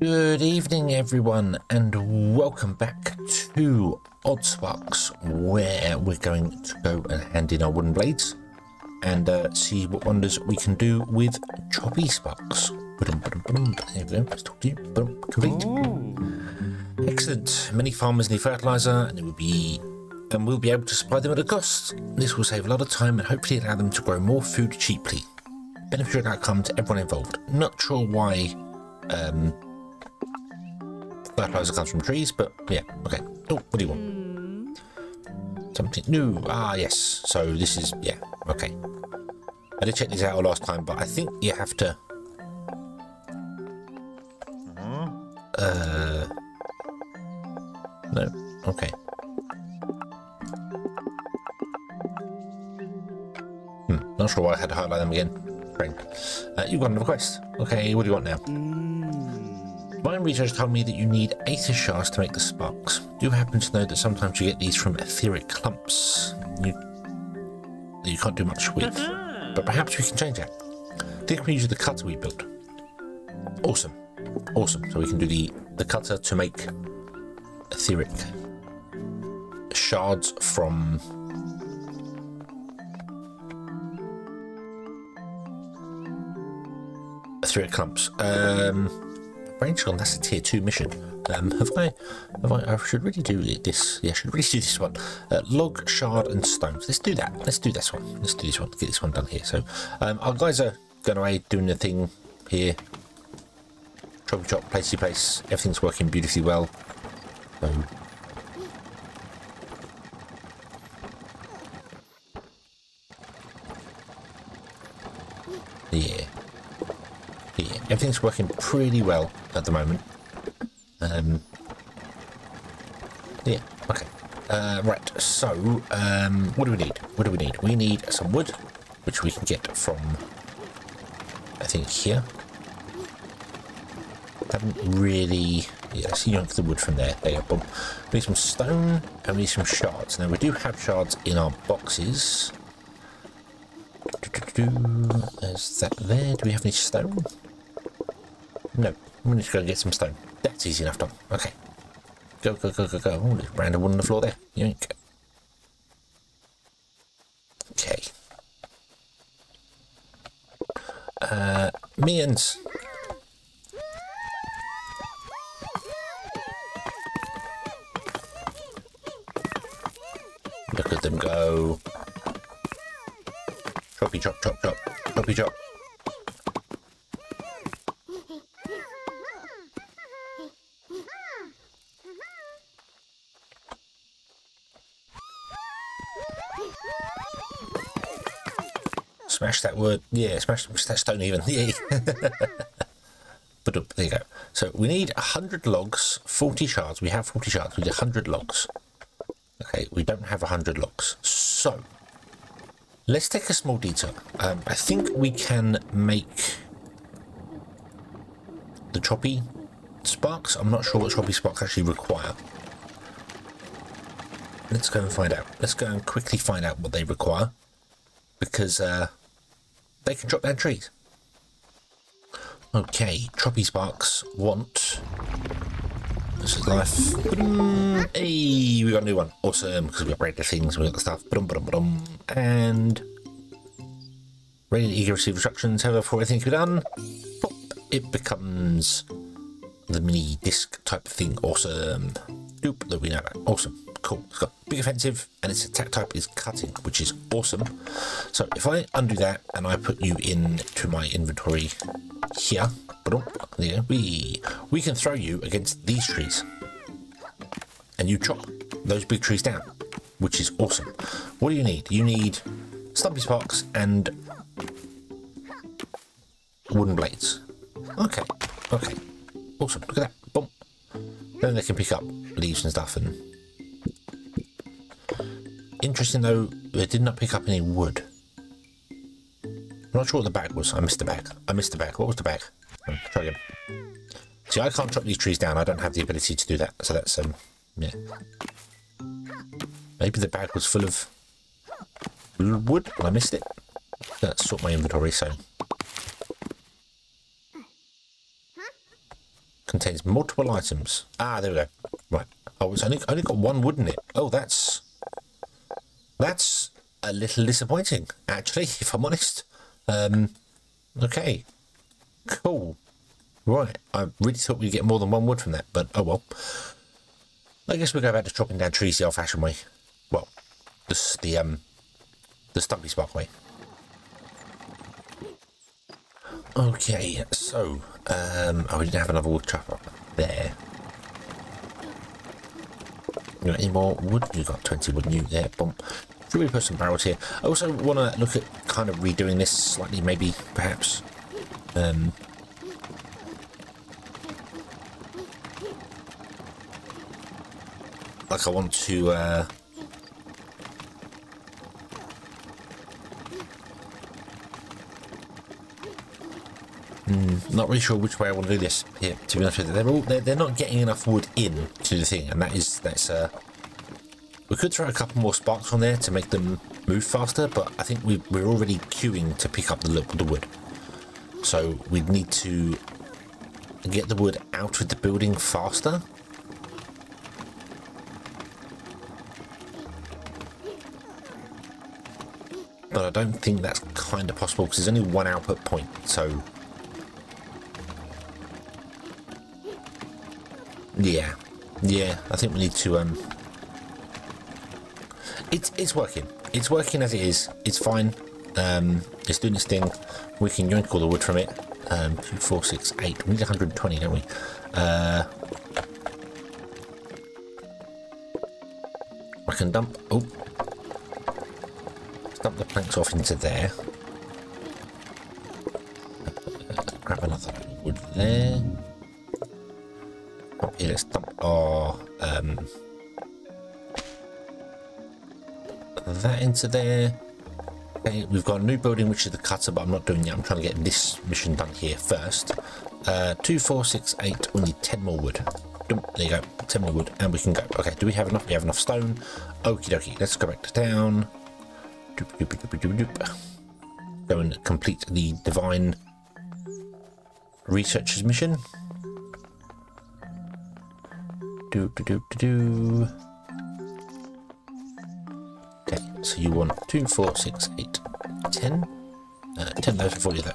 Good evening everyone, and welcome back to Odd Sparks, where we're going to go and hand in our wooden blades and see what wonders we can do with choppy sparks. There we go, let's talk to you. Complete. Ooh. Excellent. Many farmers need fertilizer and we'll be able to supply them at a cost. This will save a lot of time and hopefully allow them to grow more food cheaply. Beneficial outcome to everyone involved. Not sure why fertilizer comes from trees, but yeah, okay. Oh, what do you want? Something new. Ah, yes. So this is, yeah, okay. I did check these out last time, but I think you have to no, okay. Not sure why I had to highlight them again. You've got another quest. Okay, what do you want now? Divine research told me that you need aether shards to make the sparks. Do you happen to know that sometimes you get these from etheric clumps that you can't do much with? But perhaps we can change that. I think we use the cutter we built. Awesome. Awesome. So we can do the cutter to make etheric shards from... etheric clumps. Brainstorm, that's a tier 2 mission. I should really do this. Yeah, I should really do this one. Log, shard, and stones. Let's do that. Let's do this one. Let's do this one. Get this one done here. So, our guys are going away doing the thing here. Chop, chop, placey, place. Everything's working beautifully well. Yeah, everything's working pretty well at the moment. Yeah, okay. Right, so, what do we need? What do we need? We need some wood, which we can get from, I think, here. Haven't really... yeah, let's yank the wood from there. There you go, boom. We need some stone, and we need some shards. Now, we do have shards in our boxes. There's that there. Do we have any stone? No. I'm just going to get some stone. That's easy enough, Tom. Okay. Go, go, go, go, go. Oh, there's random wood on the floor there. Yoink. Okay. Means. Look at them go. Choppy, chop, chop, chop. Choppy, chop. Smash that wood. Yeah, smash that stone even. Yeah. But there you go. So we need 100 logs, 40 shards. We have 40 shards. We need 100 logs. Okay, we don't have 100 logs. So let's take a small detour. I think we can make the choppy sparks. I'm not sure what choppy sparks actually require. Let's go and find out. Let's go and quickly find out what they require, because they can chop down trees. Okay, choppy sparks want... this is life. Hey, we got a new one. Awesome, because we upgraded the things, we got the stuff. And ready to eager receive instructions. However, before anything can be done, pop, it becomes the mini disc type of thing. Awesome. Doop, that we know about. Awesome. Cool. It's got big offensive, and its attack type is cutting, which is awesome. So if I undo that and I put you into my inventory here, there we can throw you against these trees, and you chop those big trees down, which is awesome. What do you need? You need stumpy sparks and wooden blades. Okay, okay, awesome. Look at that. Boom. Then they can pick up leaves and stuff. And interesting though, they did not pick up any wood. I'm not sure what the bag was. I missed the bag. I missed the bag. What was the bag? Try again. See, I can't chop these trees down. I don't have the ability to do that. So that's, yeah. Maybe the bag was full of wood, but I missed it. Let's sort my inventory, so. contains multiple items. Ah, there we go. Right. Oh, it's only got one wood in it. Oh, that's a little disappointing, actually, if I'm honest. Okay. Cool. Right. I really thought we'd get more than one wood from that, but oh well. I guess we'll go back to chopping down trees the old-fashioned way. Well, the Stumpy Spark way. Okay, so, oh, we didn't have another wood chopper up there. You got any more wood? You got 20 wood new there, boom. Should we put some barrels here? I also want to look at kind of redoing this slightly, maybe, perhaps. Like I want to, not really sure which way I want to do this. Yeah, to be honest with you, they're not getting enough wood in to the thing, and that's we could throw a couple more sparks on there to make them move faster, but I think we're already queuing to pick up the wood, so we'd need to get the wood out of the building faster. But I don't think that's kind of possible because there's only one output point, so. Yeah, I think we need to, it's working as it is, it's fine, it's doing its thing, we can yank all the wood from it, 2, 4, 6, 8, we need 120, don't we, I can dump the planks off into there, grab another wood there. Here, let's dump our that into there. Okay, we've got a new building which is the cutter, but I'm not doing that. I'm trying to get this mission done here first. 2, 4, 6, 8. We need 10 more wood. There you go, 10 more wood, and we can go. Okay, do we have enough? We have enough stone. Okie dokie. Let's go back to town. Go and complete the Divine Researcher's mission. Okay, so you want 2, 4, 6, 8, 10. 10 those and 40 of those.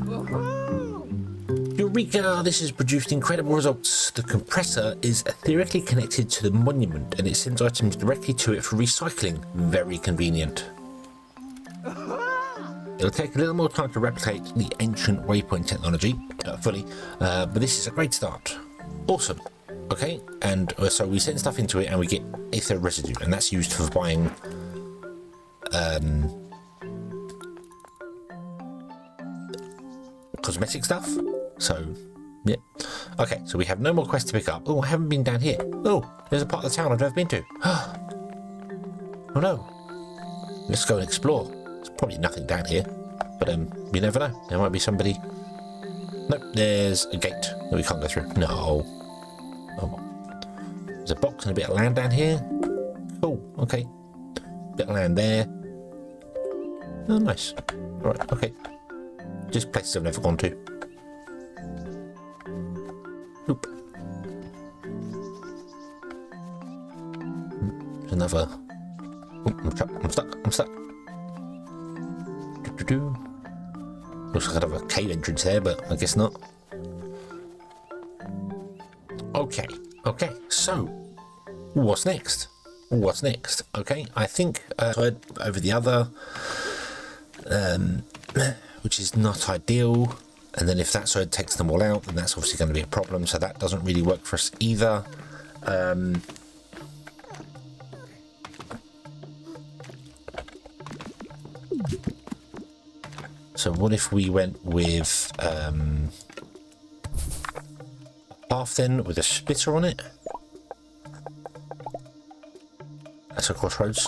Boop. Eureka! This has produced incredible results. The compressor is theoretically connected to the monument and it sends items directly to it for recycling. Very convenient. It'll take a little more time to replicate the ancient waypoint technology fully, but this is a great start. Awesome. Okay, and so we send stuff into it and we get ether residue, and that's used for buying cosmetic stuff. So yeah, okay, so we have no more quests to pick up. Oh, I haven't been down here. Oh, there's a part of the town I've never been to. Oh no, let's go and explore. There's probably nothing down here, but you never know, there might be somebody. Nope, there's a gate that we can't go through. No. Oh. There's a box and a bit of land down here. Cool, okay. Bit of land there. Oh, nice. Alright, okay. Just places I've never gone to. Oop. There's another. Oop, I'm stuck. Do-do-do. Looks like I'd have a cave entrance there, but I guess not. Okay, so what's next? Okay, I think over the other, which is not ideal, and then if that side takes them all out, then that's obviously going to be a problem, so that doesn't really work for us either. So what if we went with half then with a splitter on it? That's a crossroads.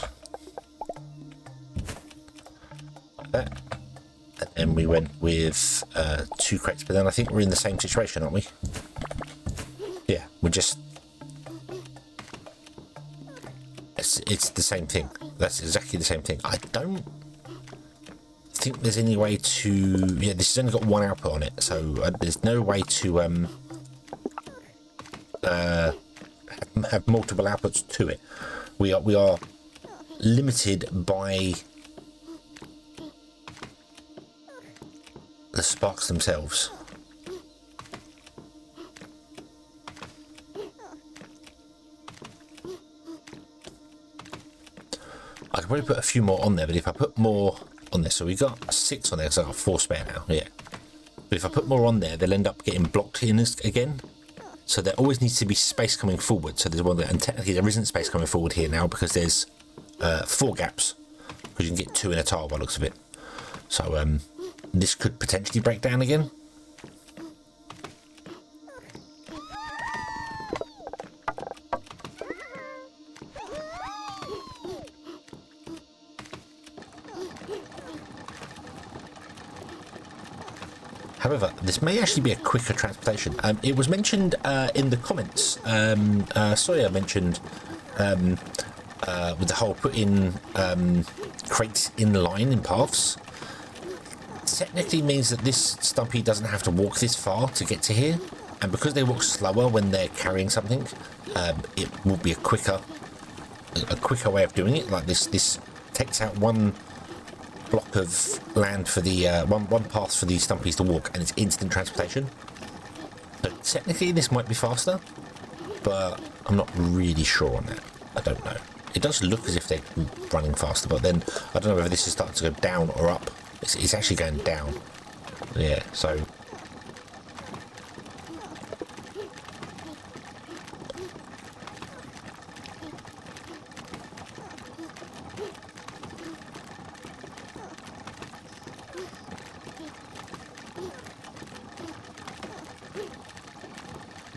Like that. And then we went with 2 crates, but then I think we're in the same situation, aren't we? Yeah, we're just... It's the same thing. That's exactly the same thing. I don't think there's any way to... Yeah, this has only got one output on it, so there's no way to have multiple outputs to it. We are limited by the sparks themselves. I could probably put a few more on there, but if I put more on there, so we got 6 on there, so I've got 4 spare now, yeah. But if I put more on there, they'll end up getting blocked in this again. So there always needs to be space coming forward. So there's one there, and technically there isn't space coming forward here now because there's 4 gaps. Because you can get 2 in a tile by the looks of it. So this could potentially break down again. However, this may actually be a quicker transportation. It was mentioned in the comments. Sawyer mentioned with the whole putting crates in line in paths. Technically means that this Stumpy doesn't have to walk this far to get to here. And because they walk slower when they're carrying something, it will be a quicker way of doing it. Like this takes out one block of land for the one path for these Stumpies to walk, and it's instant transportation. So technically this might be faster, but I'm not really sure on that. I don't know. It does look as if they're running faster, but then I don't know whether this is starting to go down or up. It's actually going down. Yeah, so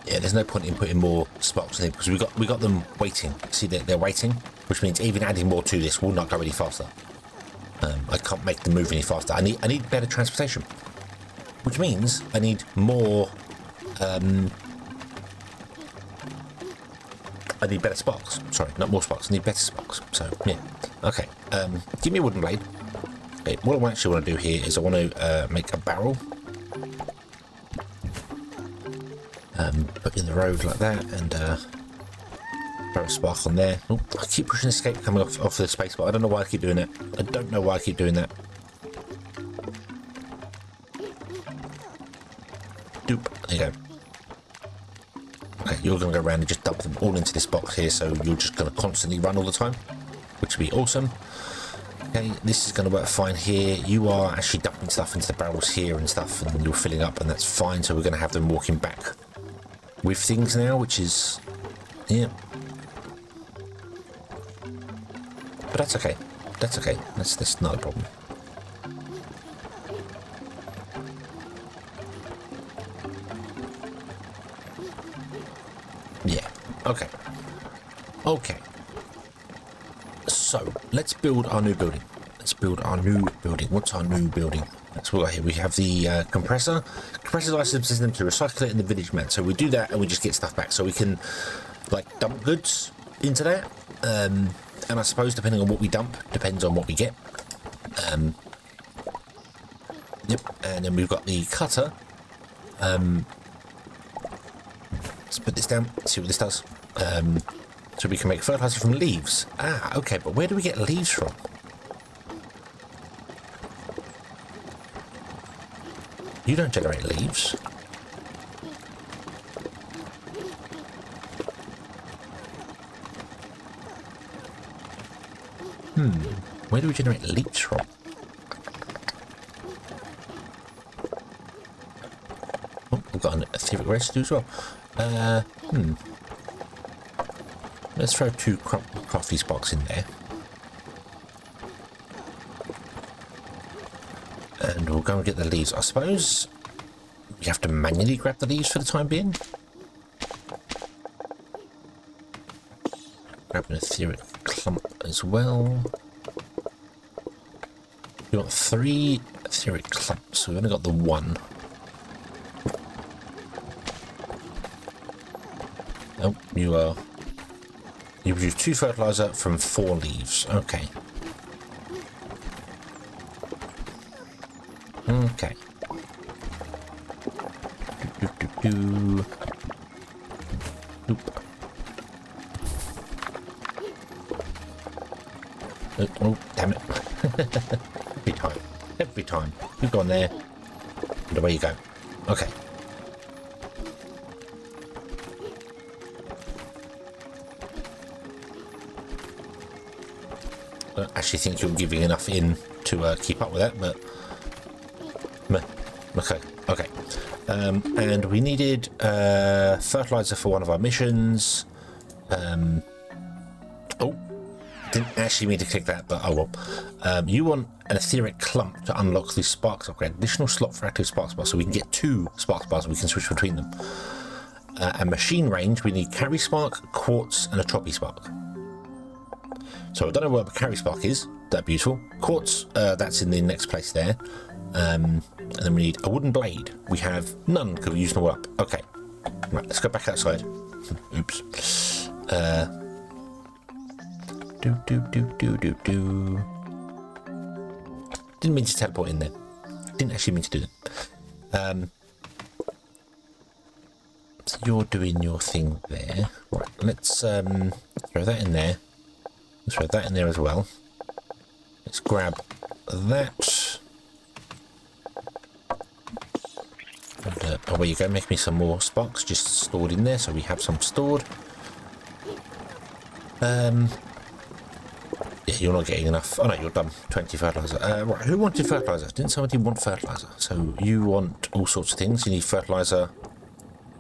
there's no point in putting more sparks in it because we got them waiting. See, they're waiting, which means even adding more to this will not go any faster. I can't make them move any faster. I need better transportation, which means I need more. I need better sparks. Sorry, not more sparks. I need better sparks. So yeah, okay. Give me a wooden blade. Okay, what I actually want to do here is I want to make a barrel. Put in the road like that and throw a spark on there. Oh, I keep pushing escape coming off the space bar. I don't know why I keep doing that. I don't know why I keep doing that. Doop. There you go. Okay, you're going to go around and just dump them all into this box here, so you're just going to constantly run all the time, which would be awesome. Okay, this is going to work fine here. You are actually dumping stuff into the barrels here and stuff, and you're filling up, and that's fine. So we're going to have them walking back with things now, which is, yeah, but that's okay, that's okay, that's not a problem. Yeah, okay, so let's build our new building. What's our new building? That's what we got here. We have the compressor. Compressor's item system to recycle it in the village map. So we do that and we just get stuff back. So we can, like, dump goods into that. And I suppose depending on what we dump, depends on what we get. Yep. And then we've got the cutter. Let's put this down. See what this does. So we can make fertilizer from leaves. Ah, okay. But where do we get leaves from? You don't generate leaves. Where do we generate leaves from? Oh, we've got an etheric residue as well. Let's throw 2 crafty sparks in there. And we'll go and get the leaves. I suppose you have to manually grab the leaves for the time being. Grab an etheric clump as well. We've got 3 etheric clumps. We've only got the one. Oh, you produce 2 fertilizer from 4 leaves. Okay. Okay. Nope. Oh, damn it. Every time. You've gone there. And away you go. Okay. I don't actually think you're giving enough in to keep up with that, but... Okay, okay. And we needed fertilizer for one of our missions. Didn't actually mean to click that, but I will. You want an etheric clump to unlock the sparks upgrade. Additional slot for active sparks bars, so we can get 2 sparks bars and we can switch between them. And machine range, we need carry spark, quartz, and a troppy spark. So I don't know where the carry spark is. That's beautiful. Quartz, that's in the next place there. And then we need a wooden blade. We have none because we used them all up. Okay, right, let's go back outside. Oops. Didn't mean to teleport in there. Didn't actually mean to do that. So you're doing your thing there. Right, let's throw that in there. Let's throw that in there as well. Let's grab that. And, away you go. Make me some more sparks just stored in there, so we have some stored. Yeah, you're not getting enough. Oh no, you're done. 20 fertilizer. Right, who wanted fertilizer? Didn't somebody want fertilizer? So you want all sorts of things. You need fertilizer,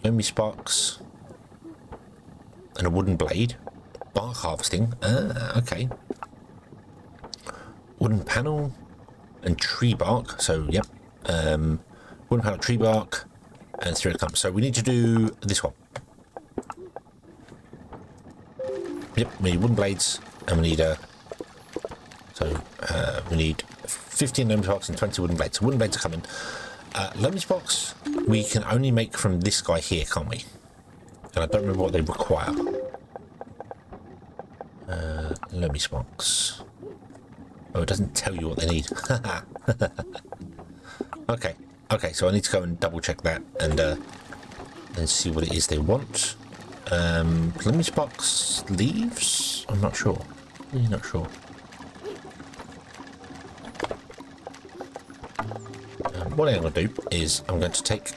only sparks, and a wooden blade. Bark harvesting. Okay. Wooden panel and tree bark. So yep. Wooden panel, tree bark, and three clump. So we need to do this one. Yep, we need wooden blades, and we need a. We need 15 loam sparks and 20 wooden blades. So wooden blades are coming. Loam sparks we can only make from this guy here, can't we? And I don't remember what they require. Loam sparks. Oh, it doesn't tell you what they need. Okay, okay. So I need to go and double check that and see what it is they want. Loam sparks leaves. I'm not sure. Really not sure. What I'm going to do is I'm going to take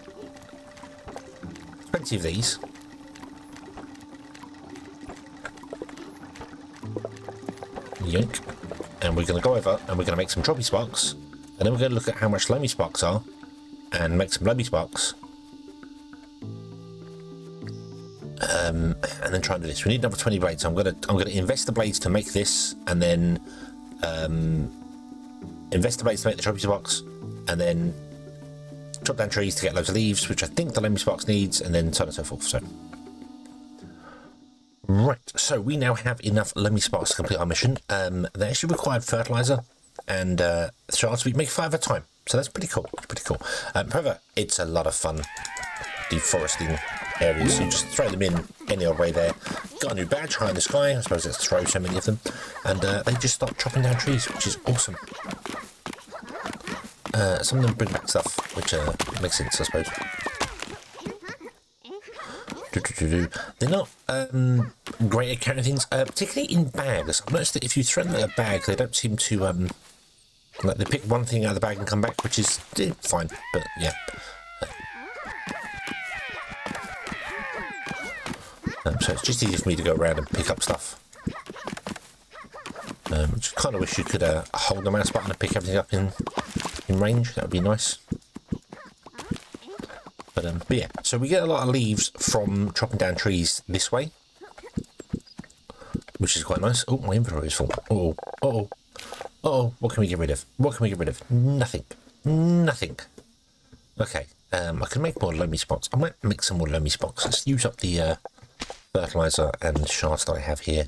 20 of these. Yoink. And we're going to go over and we're going to make some droppy sparks. And then we're going to look at how much loamy sparks are and make some loamy sparks. And then try and do this. We need another 20 blades. I'm going to invest the blades to make this, and then invest the blades to make the droppy sparks, and then chop down trees to get loads of leaves, which I think the loamy sparks needs, and then so on and so forth. So, right, so we now have enough loamy sparks to complete our mission. They actually required fertilizer and shards. We make 5 at a time, so that's pretty cool. It's pretty cool. However, it's a lot of fun deforesting areas. So you just throw them in any old way there. Got a new badge high in the sky. I suppose let's throw so many of them, and they just start chopping down trees, which is awesome. Some of them bring back stuff, which makes sense, I suppose. They're not great at carrying things, particularly in bags. I've noticed that if you throw them at a bag, they don't seem to... like they pick one thing out of the bag and come back, which is fine, but yeah. So it's just easy for me to go around and pick up stuff. Just kind of wish you could hold the mouse button and pick everything up in range. That would be nice. But yeah, so we get a lot of leaves from chopping down trees this way, which is quite nice. Oh, my inventory is full. Oh, what can we get rid of? What can we get rid of? Nothing. Okay, I can make more loamy spots. I might make some more loamy spots. Let's use up the fertilizer and shards that I have here.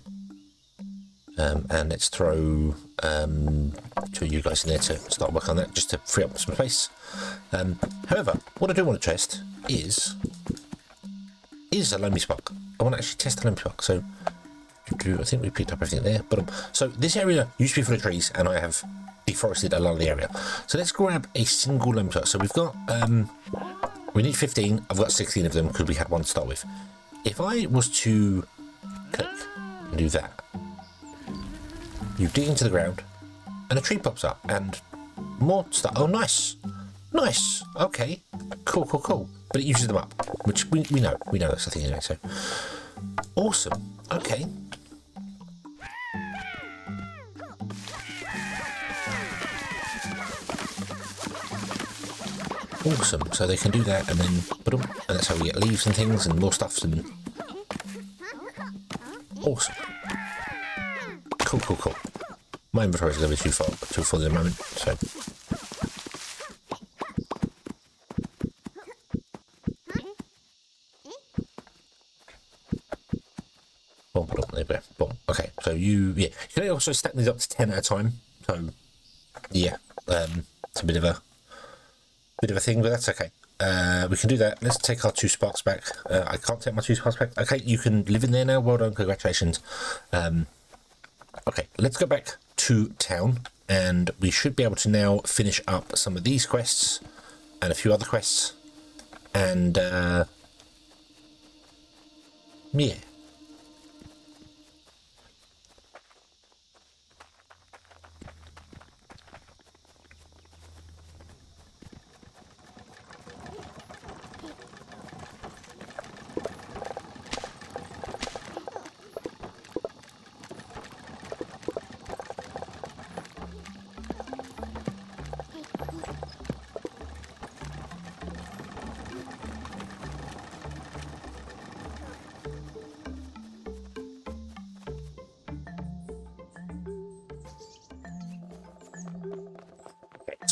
And let's throw 2 of you guys in there to start work on that, just to free up some space. However, what I do want to test is a loamy spark. I want to actually test a loamy spark. So I think we picked up everything there. But so this area used to be full of trees, and I have deforested a lot of the area. So let's grab a single lime tree. So we've got, we need 15. I've got 16 of them because we had one to start with. If I was to click and do that, you dig into the ground and a tree pops up and more stuff. Oh, nice. Nice. Okay. Cool, cool, cool. But it uses them up, which we know. We know that's the thing anyway, so. Awesome. Okay. Awesome, so they can do that and then put them, and that's how we get leaves and things and more stuff and awesome. Cool, cool, cool. My inventory is going to be too full at the moment, so. Boom, boom, there we go, boom. Okay, so you can also stack these up to 10 at a time, so yeah, it's a bit of a thing, but that's okay. We can do that. Let's take our 2 sparks back. I can't take my 2 sparks back. Okay, you can live in there now. Well done, congratulations. Okay, let's go back to town and we should be able to now finish up some of these quests and a few other quests, and yeah,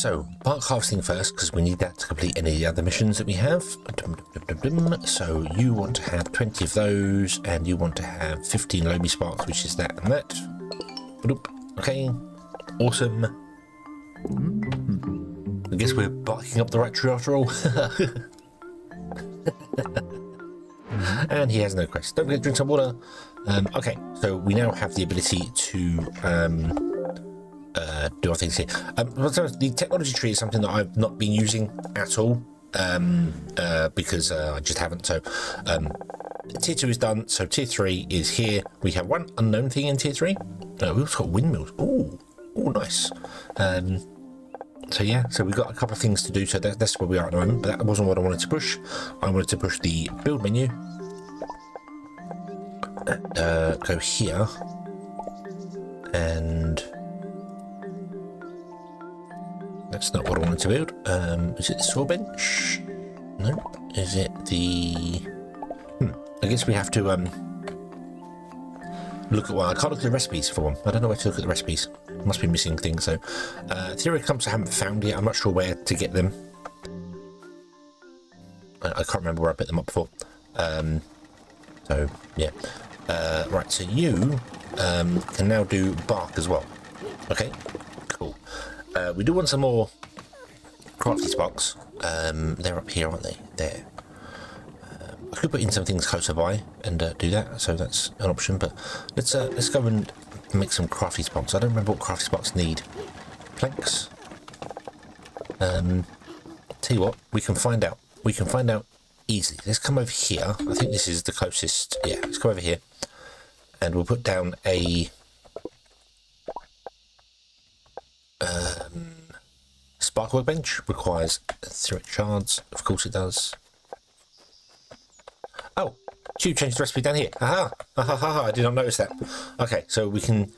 so bark harvesting first, because we need that to complete any of the other missions that we have. So you want to have 20 of those, and you want to have 15 Loamy sparks, which is that and that. Okay, awesome. I guess we're barking up the right tree after all. And he has no quest. Don't forget to drink some water. Okay, so we now have the ability to do our things here. The technology tree is something that I've not been using at all, because I just haven't. So tier 2 is done, so tier 3 is here. We have one unknown thing in tier 3. We've also got windmills. Oh, nice. So yeah, so we've got a couple of things to do, so that's where we are at the moment, but that wasn't what I wanted to push. I wanted to push the build menu. Go here and that's not what I wanted to build. Is it the saw bench? Nope. Is it the... I guess we have to look at one. I can't look at the recipes for one. I don't know where to look at the recipes. Must be missing things, so... theory clumps I haven't found yet. I'm not sure where to get them. I can't remember where I put them up before. So, yeah. Right, so you can now do bark as well. Okay, cool. We do want some more crafty sparks. They're up here, aren't they? There. I could put in some things closer by and do that, so that's an option. But let's go and make some crafty sparks. I don't remember what crafty sparks need. Planks. Tell you what, we can find out. We can find out easily. Let's come over here. I think this is the closest. Yeah, let's go over here, and we'll put down a spark workbench. Requires 3 shards, of course it does. Oh, Tube changed the recipe down here. I did not notice that. Okay, so we can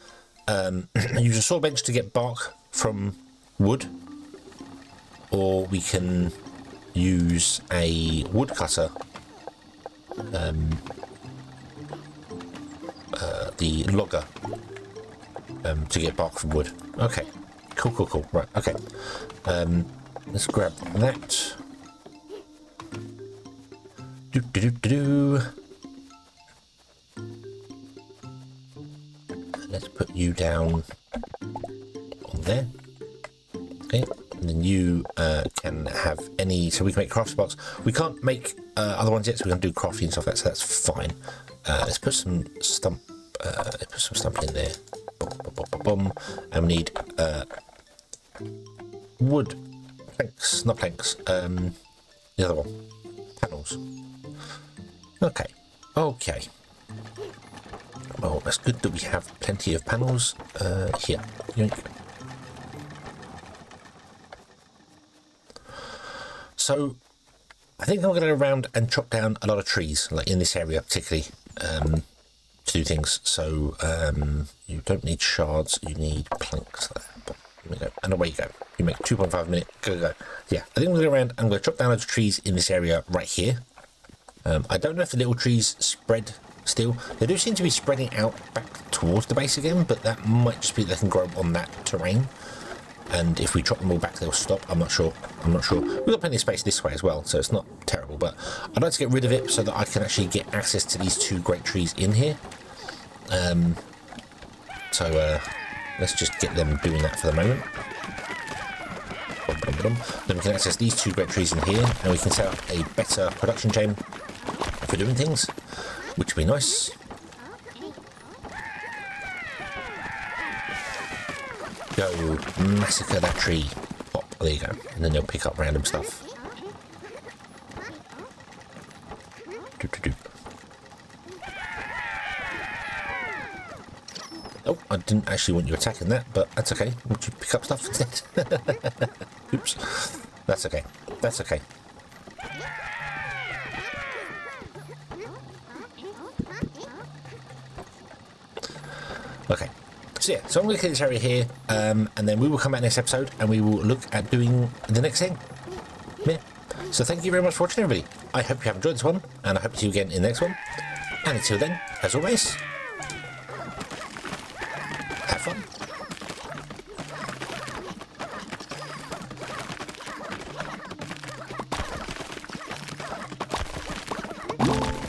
use a saw bench to get bark from wood, or we can use a woodcutter, the logger, to get bark from wood. Okay. Cool, cool, cool. Right, okay. Let's grab that. Let's put you down on there. Okay, and then you can have any... So we can make craft sparks. We can't make other ones yet, so we can do crafty and stuff like that, so that's fine. Let's put some stump... let's put some stump in there. Boom, boom, boom, boom, boom. And we need wood planks, not planks, the other one, panels. Okay, okay. Well, that's good that we have plenty of panels here. Yoink. So I think I'm going to go around and chop down a lot of trees, like in this area particularly, to do things. So you don't need shards, you need planks. There we go. And away you go. You make 2.5 a minute. Go, go. Yeah, I think I'm going to go around. I'm going to chop down those trees in this area right here. I don't know if the little trees spread still. They do seem to be spreading out back towards the base again, but that might just be they can grow on that terrain. And if we chop them all back, they'll stop. I'm not sure. I'm not sure. We've got plenty of space this way as well, so it's not terrible. But I'd like to get rid of it so that I can actually get access to these two great trees in here. Let's just get them doing that for the moment. Then we can access these two great trees in here, and we can set up a better production chain for doing things, which would be nice. Go massacre that tree. Oh, there you go. And then they'll pick up random stuff. Doop, doop, doop. Oh, I didn't actually want you attacking that, but that's okay. Would you pick up stuff instead? Oops. That's okay. That's okay. Okay. So yeah, so I'm going to clear this area here, and then we will come back next episode and we will look at doing the next thing. Yeah. So thank you very much for watching, everybody. I hope you have enjoyed this one, and I hope to see you again in the next one. And until then, as always, have fun.